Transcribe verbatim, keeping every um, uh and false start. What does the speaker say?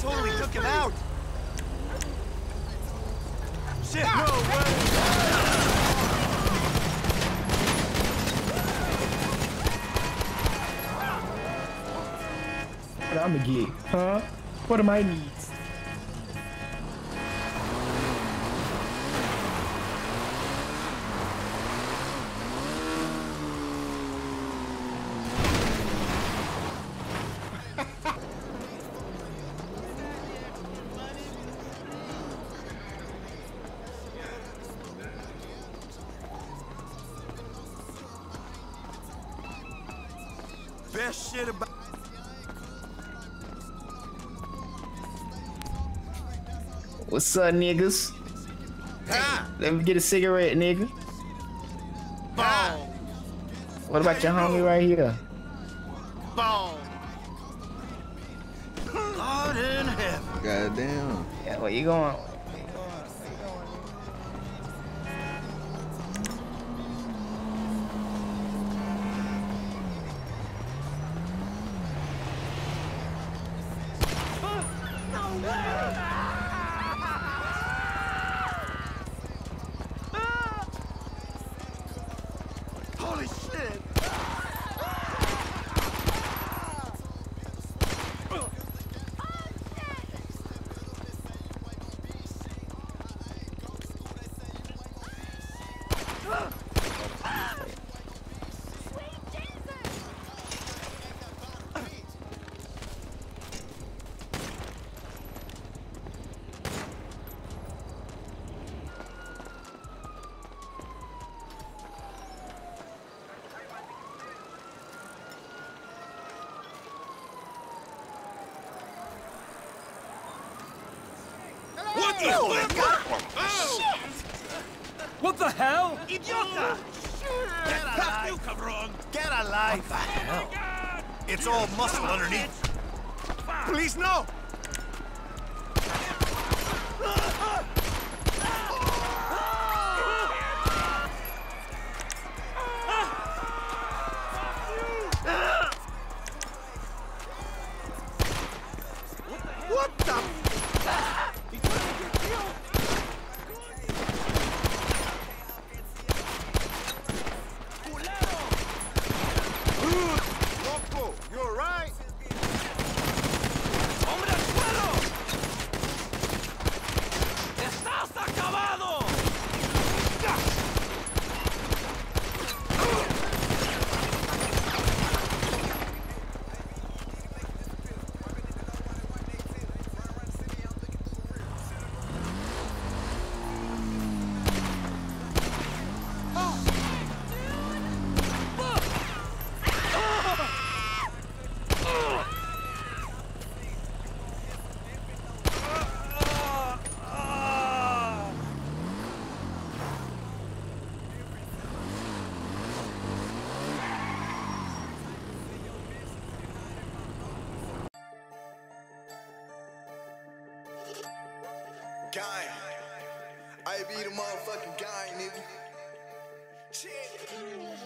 totally took him out. Shit, no way. What I'm gonna get, huh? What are my needs? Best shit about what's up, niggas? Ah. Let me get a cigarette, nigga. Ah. What about your homie right here? Ball. God in heaven. Goddamn. Yeah, where you going? Oh, oh. What the hell? Idiota! Get alive! You come wrong. Get alive! It's all muscle underneath. Please no! What the? Guy, I be the motherfucking guy, nigga.